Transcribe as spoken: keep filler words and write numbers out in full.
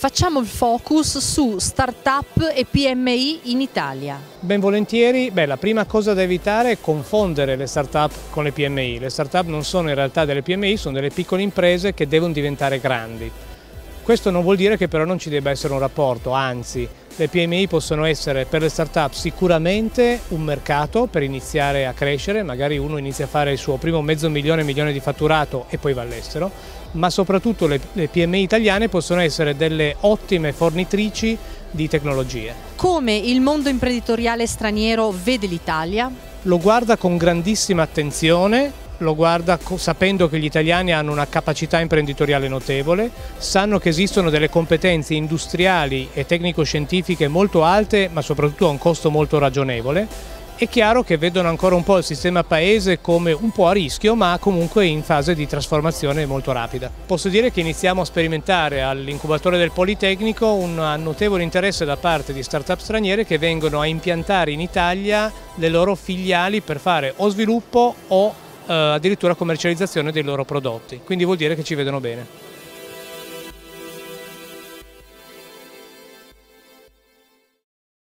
Facciamo il focus su start-up e P M I in Italia. Ben volentieri. Beh, la prima cosa da evitare è confondere le start-up con le P M I. Le start-up non sono in realtà delle P M I, sono delle piccole imprese che devono diventare grandi. Questo non vuol dire che però non ci debba essere un rapporto, anzi, le P M I possono essere per le start-up sicuramente un mercato per iniziare a crescere, magari uno inizia a fare il suo primo mezzo milione, milione di fatturato e poi va all'estero, ma soprattutto le, le P M I italiane possono essere delle ottime fornitrici di tecnologie. Come il mondo imprenditoriale straniero vede l'Italia? Lo guarda con grandissima attenzione. Lo guarda sapendo che gli italiani hanno una capacità imprenditoriale notevole, sanno che esistono delle competenze industriali e tecnico-scientifiche molto alte, ma soprattutto a un costo molto ragionevole. È chiaro che vedono ancora un po' il sistema paese come un po' a rischio, ma comunque in fase di trasformazione molto rapida. Posso dire che iniziamo a sperimentare all'incubatore del Politecnico un notevole interesse da parte di start-up straniere che vengono a impiantare in Italia le loro filiali per fare o sviluppo o addirittura commercializzazione dei loro prodotti, quindi vuol dire che ci vedono bene.